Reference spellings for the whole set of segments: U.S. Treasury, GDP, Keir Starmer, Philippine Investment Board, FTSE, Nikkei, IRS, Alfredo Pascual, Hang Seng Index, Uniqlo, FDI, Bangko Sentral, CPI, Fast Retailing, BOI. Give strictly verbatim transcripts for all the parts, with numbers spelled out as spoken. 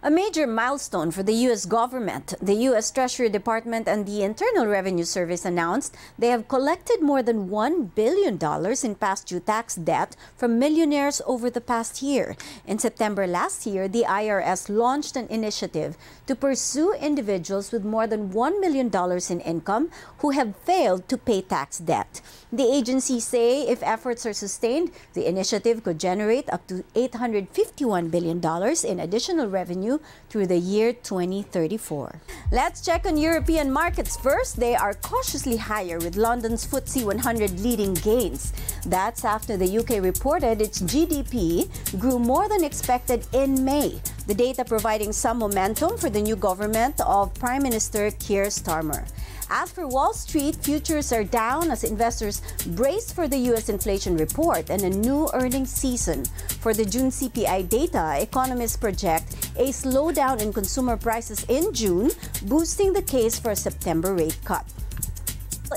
A major milestone for the U S government, the U S Treasury Department and the Internal Revenue Service announced they have collected more than one billion dollars in past due tax debt from millionaires over the past year. In September last year, the I R S launched an initiative to pursue individuals with more than one million dollars in income who have failed to pay tax debt. The agency say if efforts are sustained, the initiative could generate up to eight hundred fifty-one billion dollars in additional revenue through the year twenty thirty-four. Let's check on European markets first. They are cautiously higher with London's FTSE one hundred leading gains. That's after the U K reported its G D P grew more than expected in May. The data providing some momentum for the new government of Prime Minister Keir Starmer. As for Wall Street, futures are down as investors brace for the U S inflation report and a new earnings season. For the June C P I data, economists project a slowdown in consumer prices in June, boosting the case for a September rate cut.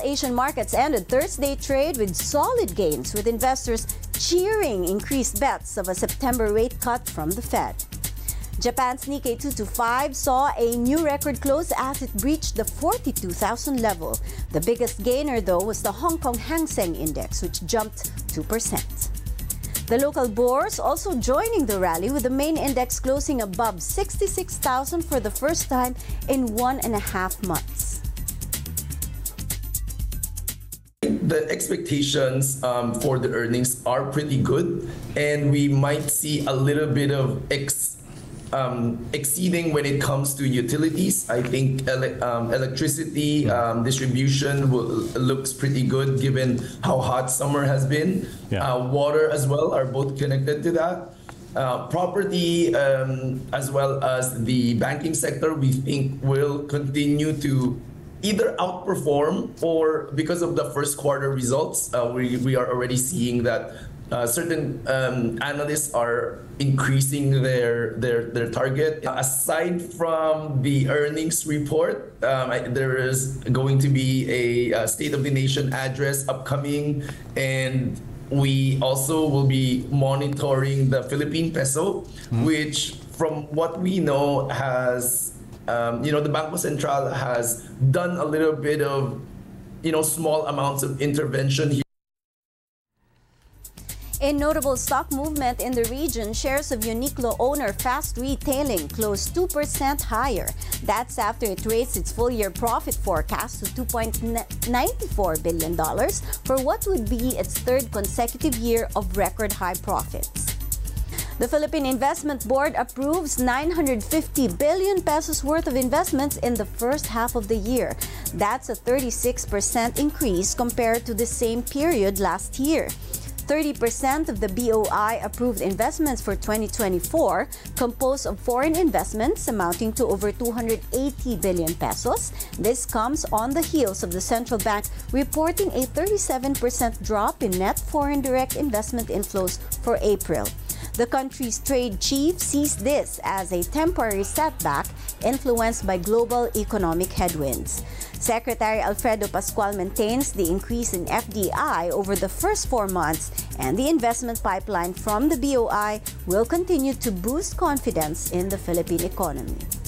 Asian markets ended Thursday trade with solid gains, with investors cheering increased bets of a September rate cut from the Fed. Japan's Nikkei two twenty-five saw a new record close as it breached the forty-two thousand level. The biggest gainer, though, was the Hong Kong Hang Seng Index, which jumped two percent. The local bourse also joining the rally, with the main index closing above sixty-six thousand for the first time in one and a half months. The expectations um, for the earnings are pretty good, and we might see a little bit of ex Um, exceeding when it comes to utilities. I think ele um, electricity um, distribution will, looks pretty good given how hot summer has been. Yeah. Uh, water as well are both connected to that. Uh, property um, as well as the banking sector, we think will continue to either outperform or because of the first quarter results, uh, we, we are already seeing that Uh, certain um, analysts are increasing their their their target. Uh, aside from the earnings report, um, I, there is going to be a, a State of the Nation address upcoming, and we also will be monitoring the Philippine peso, mm-hmm. which, from what we know, has um, you know the Bangko Sentral has done a little bit of you know small amounts of intervention here. In notable stock movement in the region, shares of Uniqlo owner Fast Retailing closed two percent higher. That's after it raised its full-year profit forecast to two point nine four billion dollars for what would be its third consecutive year of record-high profits. The Philippine Investment Board approves nine hundred fifty billion pesos worth of investments in the first half of the year. That's a thirty-six percent increase compared to the same period last year. thirty percent of the B O I approved investments for twenty twenty-four, composed of foreign investments amounting to over two hundred eighty billion pesos. This comes on the heels of the central bank reporting a thirty-seven percent drop in net foreign direct investment inflows for April. The country's trade chief sees this as a temporary setback influenced by global economic headwinds. Secretary Alfredo Pascual maintains the increase in F D I over the first four months, and the investment pipeline from the B O I will continue to boost confidence in the Philippine economy.